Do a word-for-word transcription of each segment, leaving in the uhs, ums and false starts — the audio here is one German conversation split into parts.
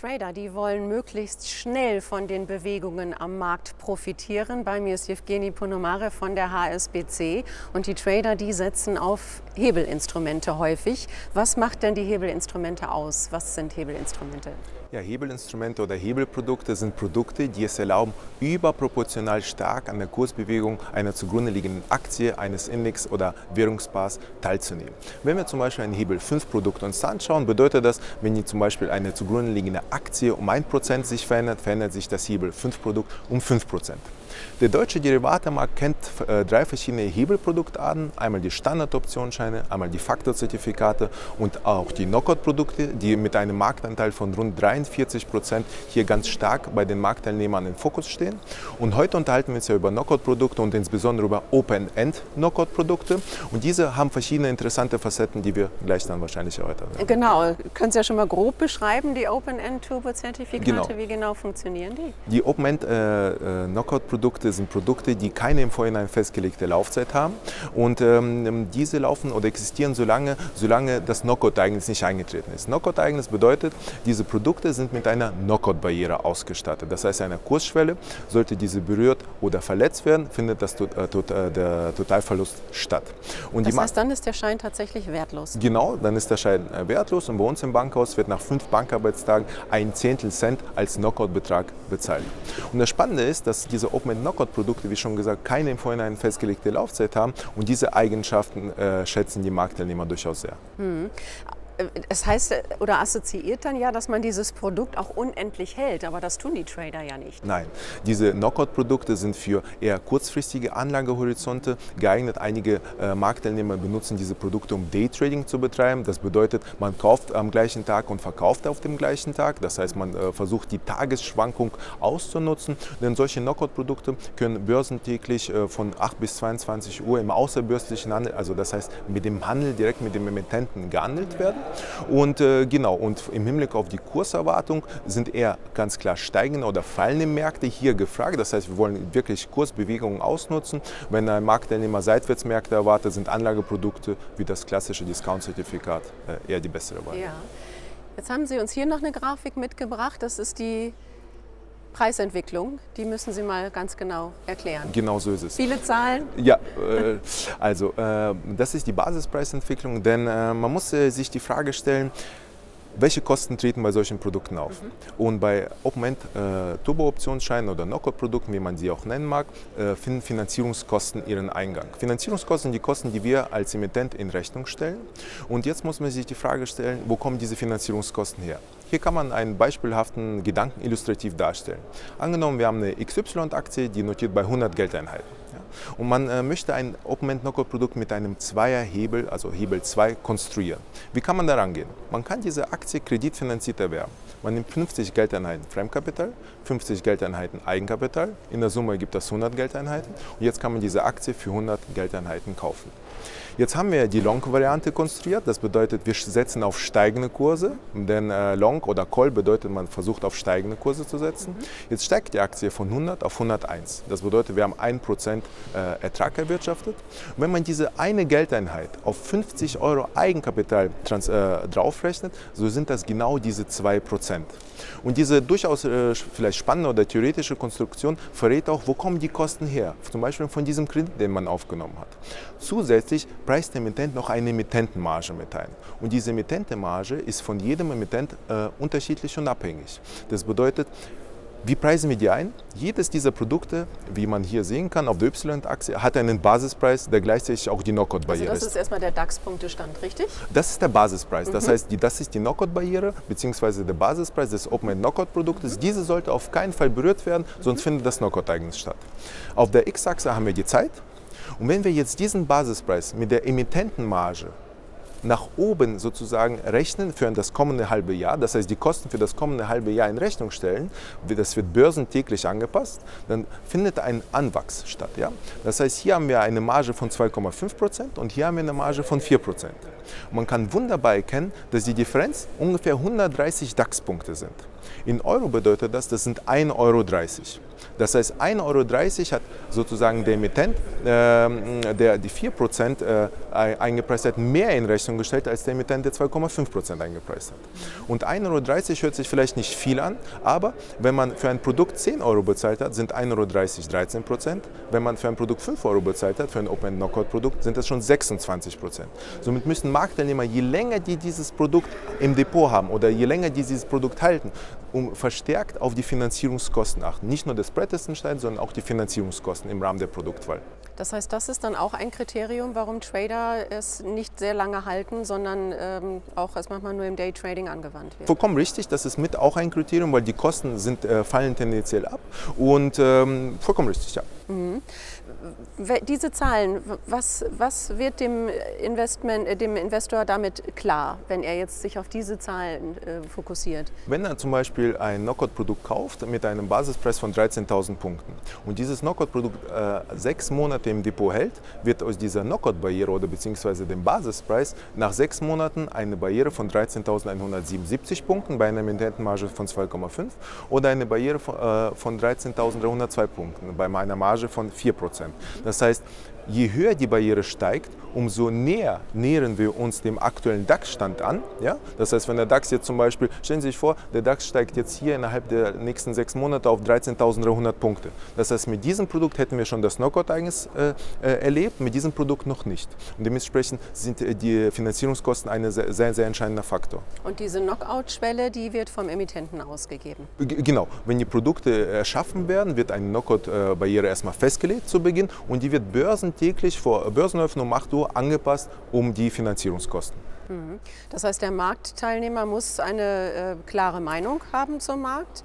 Trader, die wollen möglichst schnell von den Bewegungen am Markt profitieren. Bei mir ist Jewgeni Ponomarev von der H S B C und die Trader, die setzen auf Hebelinstrumente häufig. Was macht denn die Hebelinstrumente aus? Was sind Hebelinstrumente? Ja, Hebelinstrumente oder Hebelprodukte sind Produkte, die es erlauben, überproportional stark an der Kursbewegung einer zugrunde liegenden Aktie, eines Index oder Währungspaars teilzunehmen. Wenn wir zum Beispiel ein Hebel fünf Produkt uns anschauen, bedeutet das, wenn ihr zum Beispiel eine zugrunde liegende Aktie um ein Prozent sich verändert, verändert sich das Hebel fünf Produkt um fünf Prozent. Der deutsche Derivatemarkt kennt äh, drei verschiedene Hebelproduktarten, einmal die Standardoptionsscheine, einmal die Faktorzertifikate und auch die Knockout-Produkte, die mit einem Marktanteil von rund dreiundvierzig Prozent hier ganz stark bei den Marktteilnehmern im Fokus stehen. Und heute unterhalten wir uns ja über Knockout-Produkte und insbesondere über Open-End-Knockout-Produkte. Und diese haben verschiedene interessante Facetten, die wir gleich dann wahrscheinlich erläutern werden. Genau, können Sie ja schon mal grob beschreiben, die Open-End-Turbo-Zertifikate, genau. Wie genau funktionieren die? Die Open-End-Knockout-Produkte Produkte sind Produkte, die keine im Vorhinein festgelegte Laufzeit haben und ähm, diese laufen oder existieren so lange, solange das Knockout-Ereignis nicht eingetreten ist. Knockout-Ereignis bedeutet, diese Produkte sind mit einer Knockout-Barriere ausgestattet. Das heißt, einer Kursschwelle, sollte diese berührt oder verletzt werden, findet das, äh, tot, äh, der Totalverlust statt. Und das heißt, dann ist der Schein tatsächlich wertlos? Genau, dann ist der Schein wertlos und bei uns im Bankhaus wird nach fünf Bankarbeitstagen ein Zehntel Cent als Knockout-Betrag bezahlt. Und das Spannende ist, dass diese Open mit Knockout-Produkte, wie schon gesagt, keine im Vorhinein festgelegte Laufzeit haben und diese Eigenschaften äh, schätzen die Marktteilnehmer durchaus sehr. Hm. Es heißt oder assoziiert dann ja, dass man dieses Produkt auch unendlich hält, aber das tun die Trader ja nicht. Nein, diese Knockout-Produkte sind für eher kurzfristige Anlagehorizonte geeignet. Einige äh, Marktteilnehmer benutzen diese Produkte, um Daytrading zu betreiben. Das bedeutet, man kauft am gleichen Tag und verkauft auf dem gleichen Tag. Das heißt, man äh, versucht, die Tagesschwankung auszunutzen. Denn solche Knockout-Produkte können börsentäglich äh, von acht bis zweiundzwanzig Uhr im außerbörslichen Handel, also das heißt mit dem Handel direkt mit dem Emittenten gehandelt werden. Und äh, genau, und im Hinblick auf die Kurserwartung sind eher ganz klar steigende oder fallende Märkte hier gefragt. Das heißt, wir wollen wirklich Kursbewegungen ausnutzen. Wenn ein Marktteilnehmer Seitwärtsmärkte erwartet, sind Anlageprodukte wie das klassische Discount-Zertifikat äh, eher die bessere Wahl. Ja. Jetzt haben Sie uns hier noch eine Grafik mitgebracht. Das ist die Preisentwicklung, die müssen Sie mal ganz genau erklären. Genau so ist es. Viele Zahlen? Ja, äh, also äh, das ist die Basispreisentwicklung, denn äh, man muss äh, sich die Frage stellen, welche Kosten treten bei solchen Produkten auf? Mhm. Und bei Open-End äh, Turbo-Optionsscheinen oder Knockout-Produkten, wie man sie auch nennen mag, äh, finden Finanzierungskosten ihren Eingang. Finanzierungskosten sind die Kosten, die wir als Emittent in Rechnung stellen. Und jetzt muss man sich die Frage stellen, wo kommen diese Finanzierungskosten her? Hier kann man einen beispielhaften Gedanken illustrativ darstellen. Angenommen, wir haben eine X Y-Aktie, die notiert bei hundert Geldeinheiten. Und man äh, möchte ein Open-End-Knockout-Produkt mit einem Zweierhebel, also Hebel zwei, konstruieren. Wie kann man da rangehen? Man kann diese Aktie kreditfinanziert erwerben. Man nimmt fünfzig Geldeinheiten Fremdkapital, fünfzig Geldeinheiten Eigenkapital, in der Summe gibt das hundert Geldeinheiten und jetzt kann man diese Aktie für hundert Geldeinheiten kaufen. Jetzt haben wir die Long-Variante konstruiert, das bedeutet, wir setzen auf steigende Kurse, denn äh, Long oder Call bedeutet, man versucht auf steigende Kurse zu setzen. Jetzt steigt die Aktie von hundert auf hunderteins, das bedeutet, wir haben ein Prozent Ertrag erwirtschaftet. Und wenn man diese eine Geldeinheit auf fünfzig Euro Eigenkapital trans, äh, draufrechnet, so sind das genau diese zwei Prozent. Und diese durchaus äh, vielleicht spannende oder theoretische Konstruktion verrät auch, wo kommen die Kosten her, zum Beispiel von diesem Kredit, den man aufgenommen hat. Zusätzlich preist der Emittent noch eine Emittentenmarge mit ein. Und diese Emittentenmarge ist von jedem Emittent äh, unterschiedlich und abhängig. Das bedeutet, wie preisen wir die ein? Jedes dieser Produkte, wie man hier sehen kann, auf der Y-Achse, hat einen Basispreis, der gleichzeitig auch die Knockout-Barriere ist. Also das ist erstmal der DAX-Punktestand, richtig? Das ist der Basispreis. Mhm. Das heißt, die, das ist die Knockout-Barriere bzw. der Basispreis des Open-End-Knockout-Produktes. Mhm. Diese sollte auf keinen Fall berührt werden, sonst mhm. findet das Knockout-Ereignis statt. Auf der X-Achse haben wir die Zeit. Und wenn wir jetzt diesen Basispreis mit der Emittentenmarge nach oben sozusagen rechnen für das kommende halbe Jahr, das heißt die Kosten für das kommende halbe Jahr in Rechnung stellen, das wird börsentäglich angepasst, dann findet ein Anwachs statt. Ja? Das heißt, hier haben wir eine Marge von zwei Komma fünf Prozent und hier haben wir eine Marge von vier Prozent. Man kann wunderbar erkennen, dass die Differenz ungefähr hundertdreißig DAX-Punkte sind. In Euro bedeutet das, das sind ein Euro dreißig. Das heißt, ein Euro dreißig hat sozusagen der Emittent, äh, der die vier Prozent äh, eingepreist hat, mehr in Rechnung gestellt als der Emittent, der zwei Komma fünf Prozent eingepreist hat. Und ein Euro dreißig hört sich vielleicht nicht viel an, aber wenn man für ein Produkt zehn Euro bezahlt hat, sind ein Euro dreißig dreizehn Prozent. Wenn man für ein Produkt fünf Euro bezahlt hat, für ein Open-Knockout-Produkt, sind das schon sechsundzwanzig Prozent. Somit müssen Marktteilnehmer, je länger die dieses Produkt im Depot haben oder je länger die dieses Produkt halten, um verstärkt auf die Finanzierungskosten achten. Nicht nur das Spread ist entscheidend, sondern auch die Finanzierungskosten im Rahmen der Produktwahl. Das heißt, das ist dann auch ein Kriterium, warum Trader es nicht sehr lange halten, sondern ähm, auch erst manchmal nur im Daytrading angewandt wird. Vollkommen richtig, das ist mit auch ein Kriterium, weil die Kosten sind, äh, fallen tendenziell ab und ähm, vollkommen richtig, ja. Mhm. Diese Zahlen, was, was wird dem, Investment, dem Investor damit klar, wenn er jetzt sich auf diese Zahlen äh, fokussiert? Wenn er zum Beispiel ein Knockout-Produkt kauft mit einem Basispreis von dreizehntausend Punkten und dieses Knockout-Produkt äh, sechs Monate im Depot hält, wird aus dieser Knockout-Barriere oder beziehungsweise dem Basispreis nach sechs Monaten eine Barriere von dreizehntausendeinhundertsiebenundsiebzig Punkten bei einer Emittentenmarge von zwei Komma fünf oder eine Barriere von, äh, von dreizehntausendeinhundertzwei Punkten bei einer Marge von vier Prozent. Das heißt, je höher die Barriere steigt, umso näher nähern wir uns dem aktuellen DAX-Stand an. Ja? Das heißt, wenn der DAX jetzt zum Beispiel, stellen Sie sich vor, der DAX steigt jetzt hier innerhalb der nächsten sechs Monate auf dreizehntausendeinhundert Punkte. Das heißt, mit diesem Produkt hätten wir schon das Knockout-Ereignis äh, erlebt, mit diesem Produkt noch nicht. Und dementsprechend sind die Finanzierungskosten ein sehr, sehr, sehr entscheidender Faktor. Und diese Knockout-Schwelle, die wird vom Emittenten ausgegeben? G genau. Wenn die Produkte erschaffen werden, wird eine Knockout-Barriere erstmal festgelegt zu Beginn und die wird börsentäglich täglich vor Börsenöffnung um acht Uhr angepasst, um die Finanzierungskosten. Das heißt, der Marktteilnehmer muss eine äh, klare Meinung haben zum Markt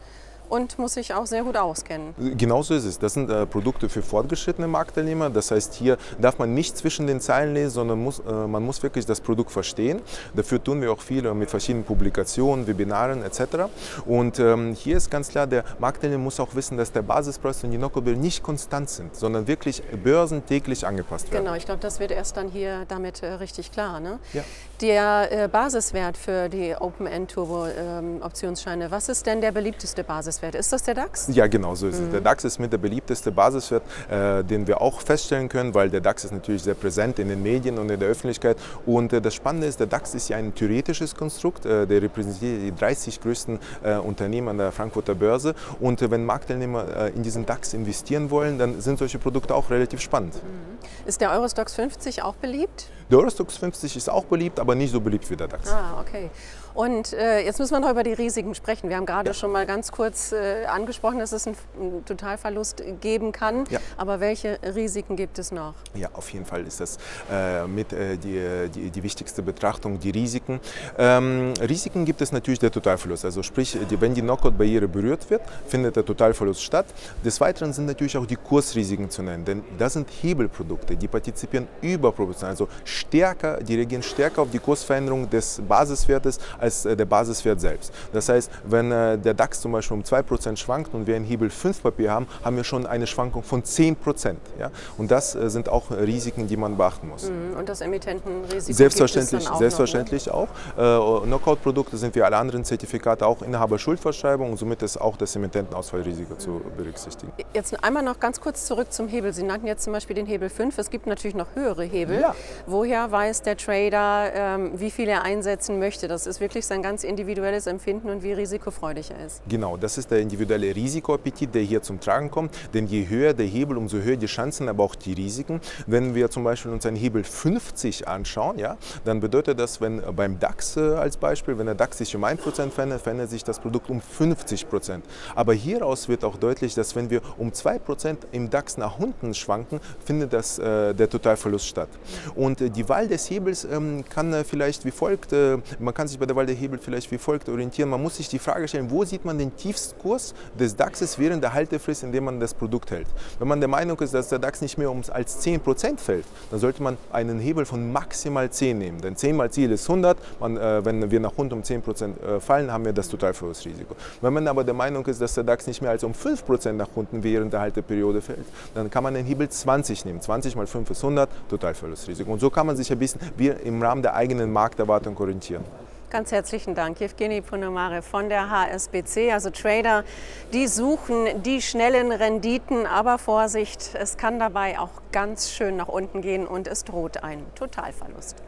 und muss sich auch sehr gut auskennen. Genauso ist es. Das sind äh, Produkte für fortgeschrittene Marktteilnehmer. Das heißt, hier darf man nicht zwischen den Zeilen lesen, sondern muss, äh, man muss wirklich das Produkt verstehen. Dafür tun wir auch viel äh, mit verschiedenen Publikationen, Webinaren et cetera. Und ähm, hier ist ganz klar, der Marktteilnehmer muss auch wissen, dass der Basispreis und die Knockout-Barriere nicht konstant sind, sondern wirklich börsentäglich angepasst werden. Genau, ich glaube, das wird erst dann hier damit äh, richtig klar. Ne? Ja. Der äh, Basiswert für die Open-End-Turbo-Optionsscheine, ähm, was ist denn der beliebteste Basiswert? Ist das der DAX? Ja, genau so ist mhm. es. Der DAX ist mit der beliebteste Basiswert, äh, den wir auch feststellen können, weil der DAX ist natürlich sehr präsent in den Medien und in der Öffentlichkeit. Und äh, das Spannende ist, der DAX ist ja ein theoretisches Konstrukt, äh, der repräsentiert die dreißig größten äh, Unternehmen an der Frankfurter Börse. Und äh, wenn Marktteilnehmer äh, in diesen DAX investieren wollen, dann sind solche Produkte auch relativ spannend. Mhm. Ist der Eurostoxx fünfzig auch beliebt? Der Eurostoxx fünfzig ist auch beliebt, aber nicht so beliebt wie der DAX. Ah, okay. Und äh, jetzt müssen wir noch über die Risiken sprechen. Wir haben gerade ja. schon mal ganz kurz äh, angesprochen, dass es einen, einen Totalverlust geben kann. Ja. Aber welche Risiken gibt es noch? Ja, auf jeden Fall ist das äh, mit äh, die, die, die wichtigste Betrachtung, die Risiken. Ähm, Risiken gibt es natürlich der Totalverlust. Also sprich, die, wenn die Knockout-Barriere berührt wird, findet der Totalverlust statt. Des Weiteren sind natürlich auch die Kursrisiken zu nennen, denn das sind Hebelprodukte, die partizipieren überproportional. Also stärker, die reagieren stärker auf die Kursveränderung des Basiswertes als der Basiswert selbst. Das heißt, wenn der DAX zum Beispiel um zwei Prozent schwankt und wir ein Hebel fünf Papier haben, haben wir schon eine Schwankung von zehn Prozent. Ja? Und das sind auch Risiken, die man beachten muss. Und das Emittentenrisiko selbstverständlich, gibt es dann auch Selbstverständlich noch, ne? auch. Äh, Knockout-Produkte sind wie alle anderen Zertifikate auch Inhaberschuldverschreibung und somit ist auch das Emittentenausfallrisiko mhm. zu berücksichtigen. Jetzt einmal noch ganz kurz zurück zum Hebel. Sie nannten jetzt zum Beispiel den Hebel fünf. Es gibt natürlich noch höhere Hebel. Ja. Woher weiß der Trader, ähm, wie viel er einsetzen möchte? Das ist wirklich sein ganz individuelles Empfinden und wie risikofreudig er ist. Genau, das ist der individuelle Risikoappetit, der hier zum Tragen kommt, denn je höher der Hebel, umso höher die Chancen, aber auch die Risiken. Wenn wir zum Beispiel uns einen Hebel fünfzig anschauen, ja, dann bedeutet das, wenn beim DAX äh, als Beispiel, wenn der DAX sich um ein Prozent verändert, verändert sich das Produkt um fünfzig Prozent. Aber hieraus wird auch deutlich, dass wenn wir um zwei Prozent im DAX nach unten schwanken, findet das, äh, der Totalverlust statt. Und äh, die Wahl des Hebels ähm, kann äh, vielleicht wie folgt, äh, man kann sich bei der Wahl der Hebel vielleicht wie folgt orientieren. Man muss sich die Frage stellen, wo sieht man den Tiefstkurs des DAXes während der Haltefrist, in dem man das Produkt hält. Wenn man der Meinung ist, dass der DAX nicht mehr um als zehn Prozent fällt, dann sollte man einen Hebel von maximal zehn nehmen. Denn zehn mal Ziel ist hundert. Man, äh, wenn wir nach rund um zehn Prozent äh, fallen, haben wir das Totalverlustrisiko. Wenn man aber der Meinung ist, dass der DAX nicht mehr als um fünf Prozent nach unten während der Halteperiode fällt, dann kann man den Hebel zwanzig nehmen. zwanzig mal fünf ist hundert, Totalverlustrisiko. Und so kann man sich ein bisschen wie im Rahmen der eigenen Markterwartung orientieren. Ganz herzlichen Dank, Jewgeni Ponomarev von der H S B C. Also Trader, die suchen die schnellen Renditen, aber Vorsicht, es kann dabei auch ganz schön nach unten gehen und es droht ein Totalverlust.